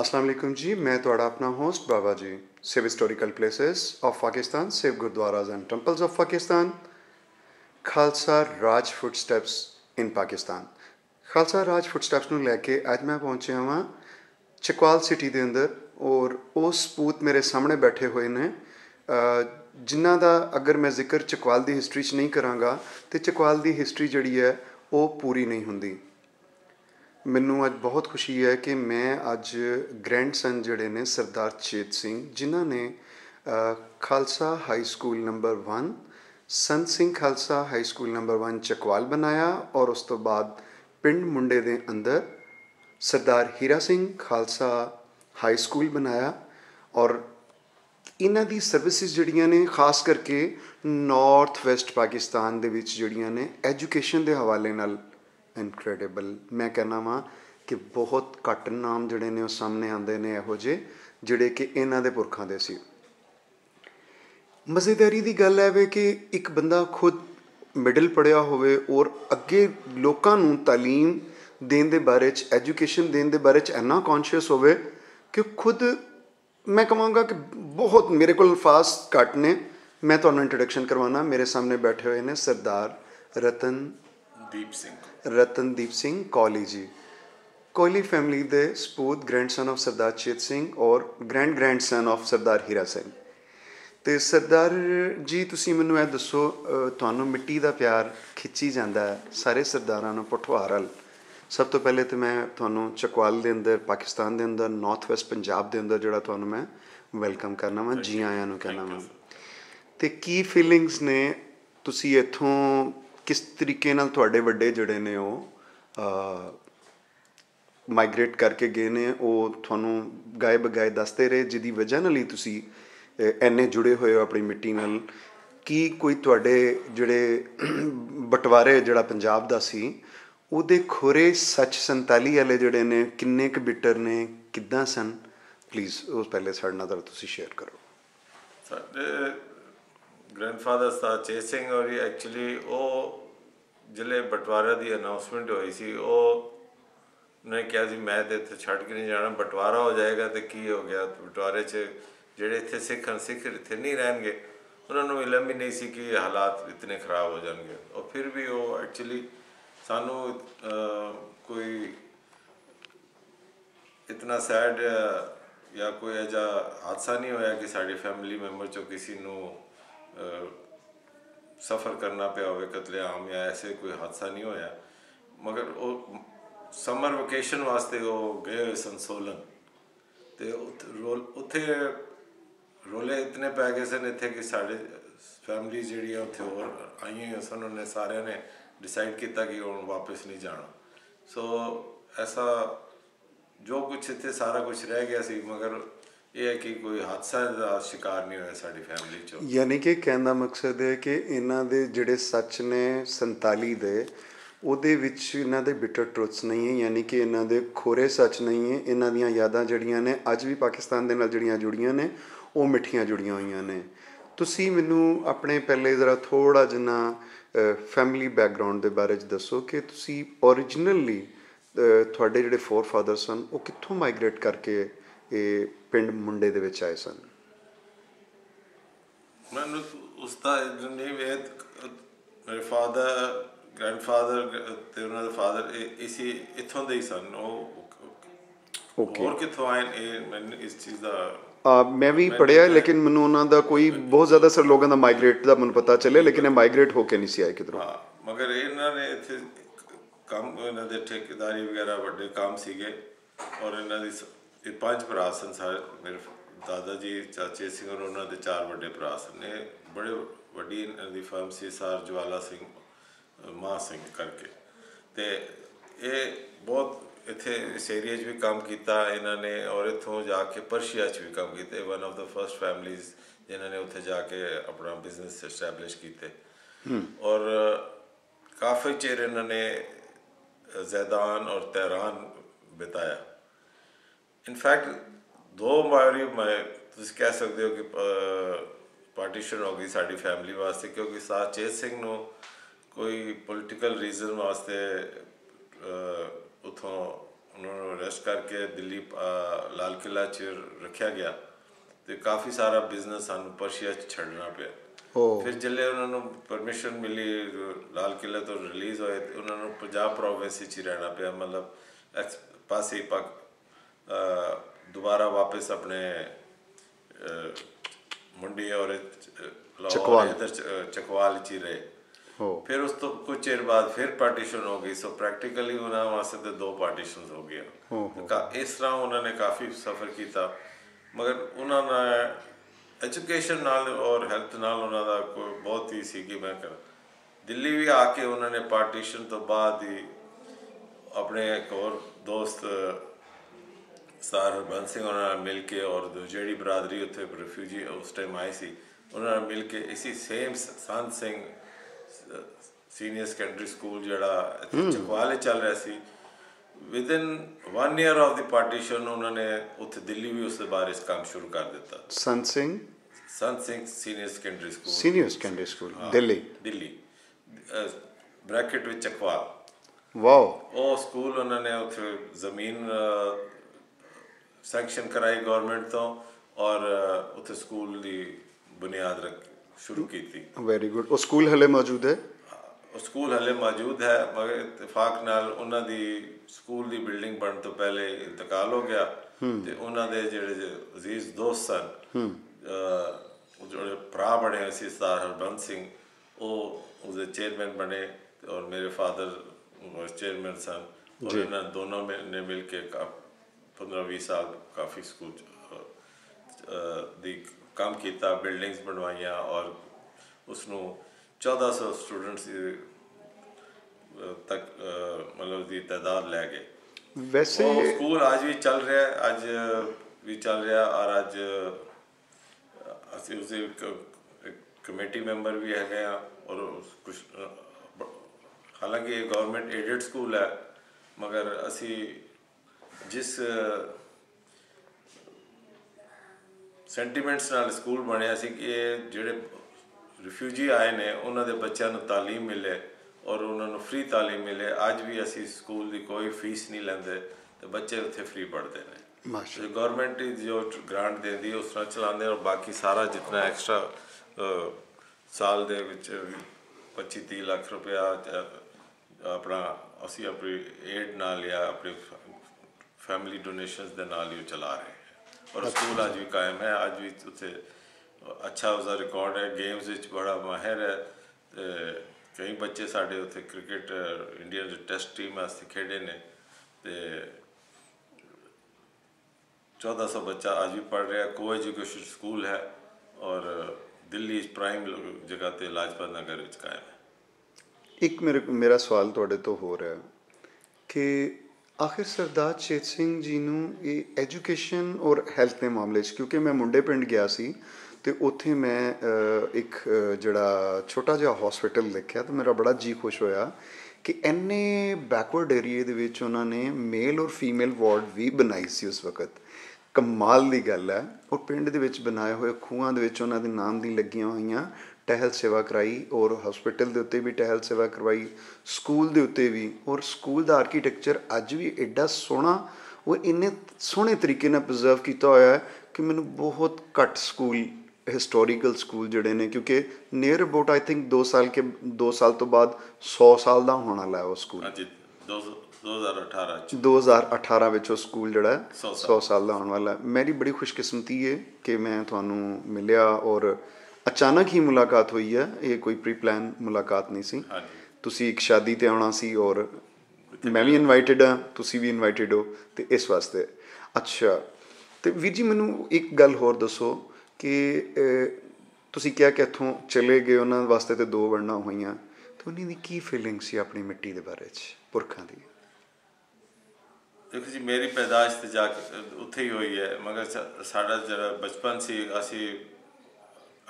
अस्सलाम वालेकुम जी, मैं तो अपना होस्ट बाबा जी। सिर्फ हिस्टोरिकल प्लेसेस ऑफ पाकिस्तान, सिर्फ gurdwaras and temples of Pakistan, Khalsa Raj footsteps in Pakistan. Khalsa Raj footsteps नूं लैके अज मैं पहुंचा हाँ चकवाल सिटी के अंदर, और उस पूत मेरे सामने बैठे हुए ने जिन्हां दा अगर मैं जिक्र चकवाल की हिस्टरी नहीं कराँगा तो चकवाल की हिस्टरी जिहड़ी है वो पूरी नहीं हुंदी। मैनू अज बहुत खुशी है कि मैं अज ग्रैंडसन जड़े ने सरदार चेत सिंह, जिन्ह ने Khalsa high school number 1 Sant Singh Khalsa high school number 1 Chakwal बनाया, और उस तो बाद पिंड मुंडे दे अंदर सरदार हीरा सिंह खालसा हाई स्कूल बनाया। और इन्ह दी सर्विसेज जड़ियाँ ने खास करके नॉर्थ वैस्ट पाकिस्तान दे विच जड़ियाँ ने एजुकेशन दे हवाले नाल इनक्रेडिबल, मैं कहना वहाँ कि बहुत घट नाम जोड़े ने सामने आते हैं यहो जे जोड़े कि इन्हों के पुरखा दे सी। मज़ेदारी की गल है कि एक बंदा खुद मिडल पढ़िया होवे और अगे लोगों नूं तालीम देने दे बारे च, एजुकेशन देने दे बारे च इन्ना कॉन्शियस होवे कि खुद मैं कहूँगा कि बहुत मेरे को अल्फाज घट ने। मैं तुहानूं इंट्रोडक्शन करवाना, मेरे सामने बैठे हुए ने सरदार रतन दीप सिंह कोहली जी। कोहली फैमिली दे सपूत, ग्रैंडसन ऑफ सरदार चेत सिंह और ग्रैंडसन ऑफ सरदार हीरा सिंह। तो सरदार जी तुसी मैनूं यह दसो, तुहानूं मिट्टी दा प्यार खिंची जांदा है सारे सरदारां नूं पठवारल? सब तो पहले तो मैं तुहानूं चकवाल दे अंदर, पाकिस्तान दे अंदर, नॉर्थ वैस्ट पंजाब दे अंदर जिहड़ा तुहानूं मैं वेलकम करना वां, जी आयां नूं कहना वां। तो की फीलिंग्स ने तुसी इत्थों किस तरीके नाल तुहाडे वड्डे जिहड़े ने माइग्रेट करके गए ने, वह तुहानूं गाए बगाए दसते रहे जिहदी वजह नाल ही तुसी इन्ने जुड़े होए हो अपनी मिट्टी नाल? की कोई तुहाडे जिहड़े बंटवारे जिहड़ा पंजाब दा सी उहदे खोरे सच 47 वाले जिहड़े ने किन्ने क बिटर ने, किदां सन? प्लीज़ उस पहले साढ़े नाल तुसी शेयर करो। ग्रैंडफादर साहब चेत सिंह और एक्चुअली वो जिले बंटवारे की अनाउंसमेंट हुई सी, उन्होंने कहा जी मैं तो इतने छड़ के नहीं जाना, बंटवारा हो जाएगा तो की हो गया, बंटवारे जोड़े इतने सिख हैं सिख इतने नहीं रहेंगे। उन्होंने इलम भी नहीं सी कि हालात इतने खराब हो जाएंगे, और फिर भी वो एक्चुअली सानू कोई इतना सैड या कोई ऐसा हादसा नहीं होया कि साड़ी फैमिली मैंबर चो किसी नू सफ़र करना पे हो, कतलेआम या ऐसे कोई हादसा नहीं होया। मगर वो समर वेकेशन वास्ते वो गए हुए सन सोलन, तो उत्थे रोले इतने पै गए सन इतने कि साढ़े फैमिली जी उत्थे होर आई हुई सन, उन्हें सारे ने डिसाइड किया कि हम वापस नहीं जाना। सो ऐसा जो कुछ इतने सारा कुछ रह गया सी, मगर यह है कि कोई हादसा का शिकार नहीं होया साड़ी फैमिली चो। यानी कि कहना मकसद है कि इन्हां दे जिहड़े सच ने 47 दे उहदे विच इन्हां दे बिटर ट्रुथ्स नहीं है, यानी कि इन्हां दे खोरे सच नहीं है। इन्हां दीयां यादां जिहड़ियां ने अज भी पाकिस्तान दे नाल जिहड़ियां जुड़ियां ने वो मिठियां जुड़ियां होईयां ने। तुसीं मैनूं अपने पहले जरा थोड़ा जिन्ना फैमिली बैकग्राउंड दे बारे च दसो कि तुसीं ओरिजिनली तुहाडे जिहड़े फोर फादर सन वो कित्थों माइग्रेट करके ये पिंड मुंडे दे विच आए सन? मैं उसका मेरे फादर ग्रैंडफादर ते उन्होंने फादर इसी इतों दे ही सन, और कितों आए मैंने इस चीज़ का मैं भी पढ़िया, लेकिन मैं उन्होंने दा कोई बहुत ज़्यादा सारे लोगों का माइग्रेट का मैं पता चले, लेकिन माइग्रेट होके नहीं सी आए किधरों। हाँ, मगर इन्होंने इतने काम इन्होंने ठेकेदारी वगैरह बड़े काम सीगे, और इन्होंने 5 भरा सन सारे, मेरे दादा जी चाचे सिंह और उन्होंने 4 बड़े भरा सन। बड़े वड्डी इन्हां दी फर्म सी सार ज्वाला सिंह मां सिंह करके, तो ये बहुत इतने इस एरिए भी काम किया इन्होंने, और इतों जाके पर्शिया भी काम किया। One of the first families जिन्होंने उत्थे जाके अपना बिजनेस एस्टैबलिश किए, और काफ़ी चिर इन्होंने जैदान और तहरान बिताया। इनफैक्ट 2 बारी मैं तुम कह सकते हो कि पार्टीशन हो गई साड़ी फैमिली वास्ते, क्योंकि साथ चेत सिंह नूं कोई पोलिटिकल रीजन वास्ते उतों उन्होंने अरेस्ट करके दिल्ली लाल किला च रखा गया तो काफ़ी सारा बिजनेस सू परशिया छड़ना पे फिर जल्ले उन्होंने परमिशन मिली लाल किले तो रिलीज़ होए उन्होंने पंजाब प्रोविंस ही रहना पे मतलब एक्स पास ही दोबारा वापस अपने मुंडी और इधर चकवाल च रहे फिर उस तो कुछ चेर बाद फिर पार्टीशन हो गई। सो प्रैक्टिकली उन्होंने वास्ते तो दो पार्टीशन हो गया इस तरह उन्होंने काफ़ी सफ़र किया मगर उन्होंने एजुकेशन नाल और हेल्थ नाल उन्होंने कोई बहुत ही सी कि मैं कर दिल्ली भी आके उन्होंने पार्टीशन तो बाद ही अपने एक और दोस्त सर हरबंस सिंह उन्होंने मिल के और जी बरादरी उत्थे रिफ्यूजी उस टाइम आई सी उन्होंने मिल के इसी सेम संत सिंह सीनियर सैकेंडरी स्कूल जड़ा चकवाल चल रहा सी within 1 year of the partition उन्होंने उत्थे दिल्ली भी उसके बारे इस काम शुरू कर दिता। Sant Singh senior secondary school Delhi bracket विच चकवाल वो स्कूल उन्होंने उत्थे जमीन सैंक्शन कराई गवर्नमेंट तो और उसे स्कूल की बुनियाद रख शुरू की थी। Very good. और स्कूल हले मौजूद है? स्कूल हले मौजूद है मगर इतफाक नाल उन्हां दी स्कूल की बिल्डिंग बन तो पहले इंतकाल हो गया तो उन्हां दे जिहड़े अजीज दोस्त सन जो भरा बने सी सर हरबंस सिंह उसके चेयरमैन बने और मेरे फादर चेयरमैन सन और इन्हां दोनों ने मिल के 15-20 साल काफ़ी स्कूल दी काम किया बिल्डिंग्स बनवाइया और उसनों 1400 स्टूडेंट्स तक मतलब की तादाद लै गए। वैसे स्कूल आज भी चल रहा है और आज उस कमेटी मैंबर भी है और कुछ हालांकि गवर्नमेंट एडेड स्कूल है मगर असी जिस सेंटीमेंट्स नाल स्कूल बने सी कि जिहड़े रिफ्यूजी आए ने उन्होंने बच्चों को तालीम मिले और उन्होंने फ्री तालीम मिले अज भी असी स्कूल की कोई फीस नहीं लेंदे तो बच्चे उत्थे फ्री पढ़ते हैं। तो गवर्नमेंट जो ग्रांट देती है उस तरह चलाते और बाकी सारा जितना एक्स्ट्रा साल के 25-30 लाख रुपया अपना असी अपनी एड नाल या अपनी फैमिली डोनेशंस दे नाल ही चला रहे हैं और स्कूल आज भी कायम है। आज भी उसे अच्छा उसका रिकॉर्ड है गेम्स विच बड़ा माहिर है तो कई बच्चे साढ़े उसे क्रिकेट इंडियन टेस्ट टीम वास्ते खेडे ने तो 1400 बच्चा आज भी पढ़ रहा। को एजुकेशन स्कूल है और दिल्ली प्राइम जगह पर लाजपत नगर विच कायम है। एक मेरा सवाल तुहाडे तो हो रहा है कि आखिर सरदार चेत सिंह जी नूं एजुकेशन और हैल्थ के मामले क्योंकि मैं मुंडे पिंड गया सी ते उत्थे मैं एक जड़ा छोटा जिहा हॉस्पिटल देखा तो मेरा बड़ा जी खुश होया कि इन्ने बैकवर्ड एरिए दे विच उन्होंने मेल और फीमेल वार्ड भी बनाई सी उस वक्त कमाल की गल है। और पिंड दे विच बनाए हुए खूहां दे विच उन्हां दे नाम दी लगियां होईयां टहल सेवा कराई और हॉस्पिटल के उत्ते भी टहल सेवा करवाई स्कूल के उत्ते भी और स्कूल का आर्कीटैक्चर अज भी एडा सोहना और इन्ने सोहने तरीके नाल प्रिजर्व किया होया है कि मैंने बहुत घट स्कूल हिस्टोरीकल स्कूल जड़े ने क्योंकि नियर अबाउट आई थिंक 2 साल तो बाद 100 साल का होने वाला है वो स्कूल 2018 में वो स्कूल जड़ा 100 साल का होने वाला है। मेरी बड़ी खुशकिस्मती है कि मैं थानू मिलिया और अचानक ही मुलाकात हुई है ये कोई प्री प्लान मुलाकात नहीं सी। तुसी एक शादी ते आना सी और मैं भी इनवाइटेड हाँ तुसी भी इनवाइटेड हो तो इस वास्ते। अच्छा तो वीर जी मैनू एक गल होर दसो कि तुसी क्या कि इथों चले गए उन्होंने वास्ते तो 2 वंडा हुई तो उन्होंने की फीलिंग सी अपनी मिट्टी के बारे पुरखा दी? देखो जी मेरी पैदाइश तो जाके उत्थे ही हुई है मगर साडा जिहड़ा बचपन सी असी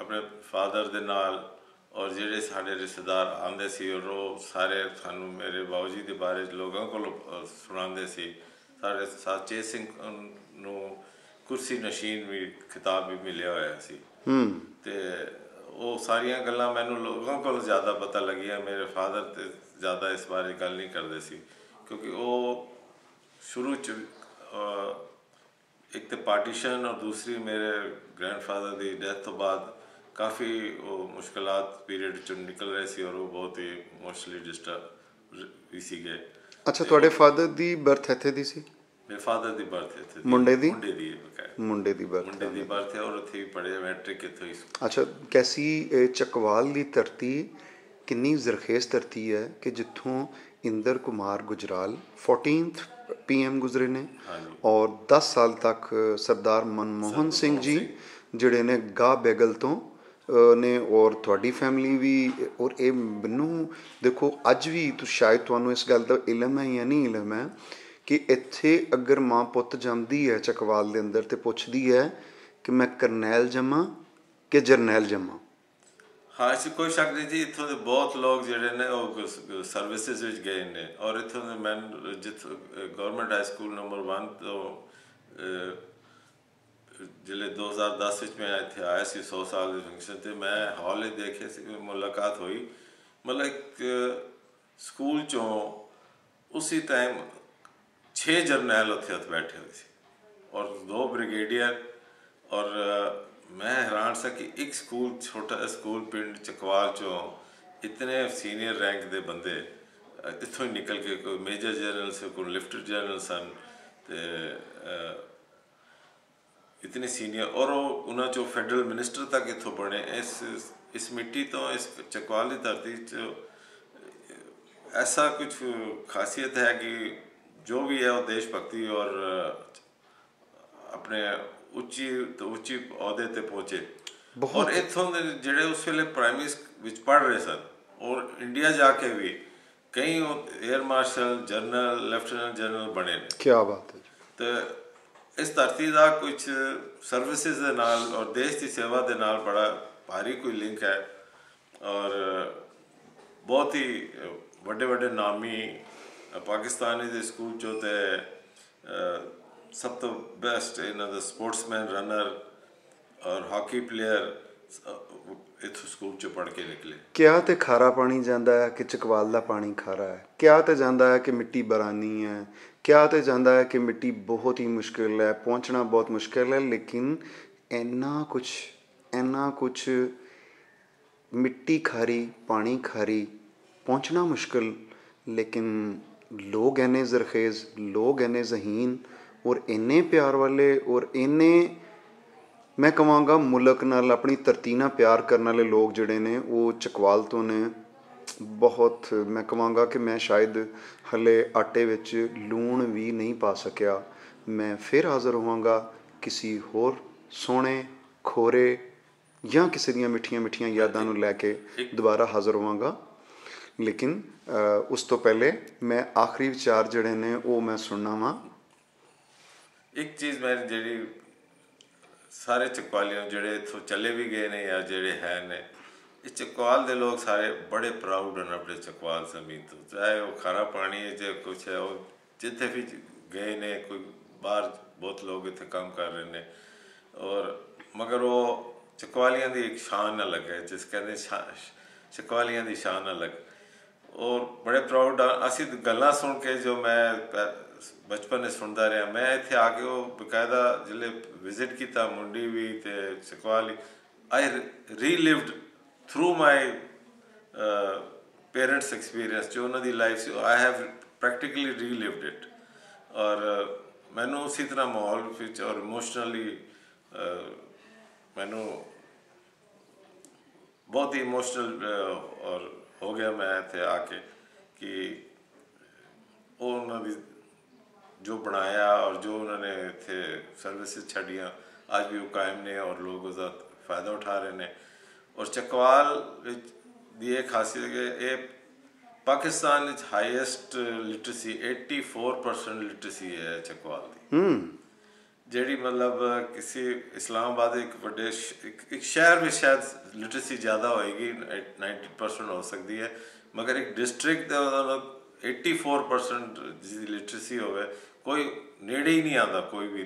अपने फादर दे नाल और जिहड़े साढ़े रिश्तेदार आंदे सी और वो सारे सानू मेरे बाबू जी दे बारे लोगों को सुनांदे सी। साढ़े चेत सिंह नूं कुर्सी नशीन भी खिताब भी मिलिया होया सी ते वो सारियां गल्लां मैनू लोगों को ज़्यादा पता लगियां मेरे फादर ते ज़्यादा इस बारे गल नहीं करदे सी क्योंकि वो शुरू एक तो पार्टीशन और दूसरी मेरे ग्रैंडफादर दी डेथ तो बाद काफ़ी मुश्किलात पीरियड चो निकल रहे सी और वो बहुत ही इमोशनली डिस्टर्ब इसी गए। अच्छा, थोड़े फादर दी बर्थ है थे दी सी? मेरे फादर दी बर्थ है थे मुंडे दी बर्थ है और थे पढ़े मैट्रिक के थे। अच्छा, कैसी चकवाल दी धरती किन्नी जरखेज धरती है कि जित्थों इंदर कुमार गुजराल 14 PM गुजरे ने और 10 साल तक सरदार मनमोहन सिंह जी जिहड़े ने गा बैगल तो ने और थोड़ी फैमिली भी और ये मैनू देखो अज भी तो शायद तुहानू इस गल का इलम है या नहीं इलम है कि इत्थे अगर माँ पुत जमदी है चकवाल के अंदर तो पुछदी है कि मैं करनैल जमा कि जरनैल जमा। हाँ, इस कोई शक नहीं जी, इतों के बहुत लोग जोड़े ने सर्विसेज गए ने और इतों के मैं जित गवर्नमेंट हाई स्कूल नंबर 1 तो जिले 2010 में इतने आया सी 100 साल के फंक्शन से मैं हॉल ही देखे मुलाकात हुई, मतलब एक स्कूल चो उसी टाइम 6 जरनैल उत्थे बैठे हुए थे और 2 ब्रिगेडियर और मैं हैरान सा कि एक स्कूल छोटा स्कूल पिंड चकवाल चो इतने सीनियर रैंक के बंदे इतों ही निकल के कोई मेजर जनरल से कोई लिफ्टिनेंट जनरल सन इतने सीनियर और उन्होंने चो फैडरल मिनिस्टर तक इतों बने। इस मिट्टी तो इस चकवाल की धरती चो ऐसा कुछ खासियत है कि जो भी है वो देश भक्ति और अपने ਉੱਚੀ ਤੋਂ ਉੱਚੀ ਅਹੁਦੇ ਤੇ ਪਹੁੰਚੇ ਔਰ ਇਥੋਂ ਦੇ ਜਿਹੜੇ ਉਸ ਵੇਲੇ ਪ੍ਰਾਇਮਰੀ ਵਿੱਚ ਪੜ੍ਹ ਰਹੇ ਸਨ ਔਰ ਇੰਡੀਆ ਜਾ ਕੇ ਵੀ ਕਈ air marshal general lieutenant general ਬਣੇ ਨੇ। ਕੀ ਬਾਤ ਹੈ। ਤੇ ਇਸ ਧਰਤੀ ਦਾ ਕੁਝ ਸਰਵਿਸਿਜ਼ ਦੇ ਨਾਲ ਔਰ ਦੇਸ਼ ਦੀ ਸੇਵਾ ਦੇ ਨਾਲ ਬੜਾ ਭਾਰੀ ਕੋਈ ਲਿੰਕ ਹੈ ਔਰ ਬਹੁਤ ਹੀ ਵੱਡੇ ਵੱਡੇ ਨਾਮੀ ਪਾਕਿਸਤਾਨੀ ਦੇ ਸਕੂਲ ਚੋਂ ਤੇ सब तो बेस्ट इन्हों का स्पोर्ट्समैन रनर और हॉकी प्लेयर इथों स्कूल चो पढ़ के निकले। क्या तो खारा पानी जाता है कि चकवाल का पानी खारा है, क्या तो जाता है कि मिट्टी बरानी है, क्या तो जाता है कि मिट्टी बहुत ही मुश्किल है, पहुँचना बहुत मुश्किल है, लेकिन इन्ना कुछ मिट्टी खारी पानी खारी पहुँचना मुश्किल लेकिन लोग इन्ने जरखेज़, लोग इन्ने जहीन और इन्ने प्यार वाले और इन्ने मैं कहांगा मुल्क नाल अपनी धरती नाल प्यार करने वाले लोग जिहड़े ने वो चकवाल तो ने बहुत मैं कहांगा कि मैं शायद हले आटे विच लूण भी नहीं पा सकिया। मैं फिर हाज़र होवांगा किसी होर सोहणे खोरे या किसी दियां मिठियां मिठियां यादां नूं लैके दोबारा हाज़र होवांगा, लेकिन उस तो पहले मैं आखिरी विचार जिहड़े ने वो मैं सुनना वां। एक चीज़ मैं जी सारे चकवालियों जोड़े इतों चले भी गए ने या जोड़े है ने इस चकवाल के लोग सारे बड़े प्राउड हैं अपने चकवाल जमीन तो, चाहे वो खारा पानी है चाहे कुछ है, वो जिथे भी गए ने कोई बाहर बहुत लोग इतने काम कर रहे ने और मगर वो चकवालियां दी एक शान अलग है जिस कहते चकवालियां दी शान अलग और बड़े प्राउड असी गल्लां सुन के जो मैं बचपन सुनता रहा। मैं इतने आके वो बकायदा जिले विजिट किया मुंडी भी तो Chakwal I relived through my parents experience जो उन्होंने लाइफ से I have practically relived it और मैनू उसी तरह माहौल और इमोशनली मैनू बहुत ही इमोशनल और हो गया मैं इतने आके कि उन्होंने जो बनाया और जो उन्होंने इतने सर्विसेज छड़ियाँ आज भी वो कायम ने और लोग उसका फायदा उठा रहे हैं और चकवाल दी खासियत है ये पाकिस्तान हाईएस्ट लिटरेसी 84% लिटरेसी है चकवाल की जी, मतलब किसी इस्लामाबाद एक बड़े एक शहर में शायद लिटरेसी ज़्यादा होएगी 90% हो सकती है मगर एक डिस्ट्रिक्ट 84% जिसकी लिटरेसी हो गए कोई नेड़े ही नहीं आता कोई भी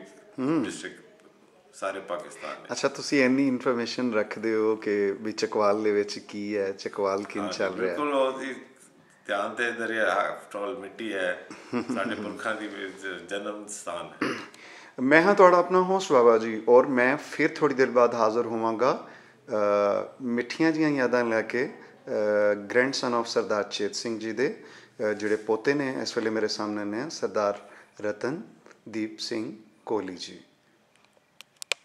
डिस्ट्रिक्ट सारे पाकिस्तान में। अच्छा, तुसी एनी इन्फॉर्मेशन रखते हो कि भी चकवाल दे विच की है, चकवाल किन चल रहा है? बिल्कुल जानते हैं दरिया आफ्टरऑल मिट्टी है साढ़े पुरखा दी जन्म स्थान है। मैं हाँ थोड़ा अपना होस्ट बाबा जी और मैं फिर थोड़ी देर बाद हाज़र होवांगा मिठिया जी यादा लैके ग्रैंडसन ऑफ सरदार चेत सिंह जी दे जिहड़े पोते ने इस वेले मेरे सामने ने सरदार रतन दीप सिंह कोहली जी।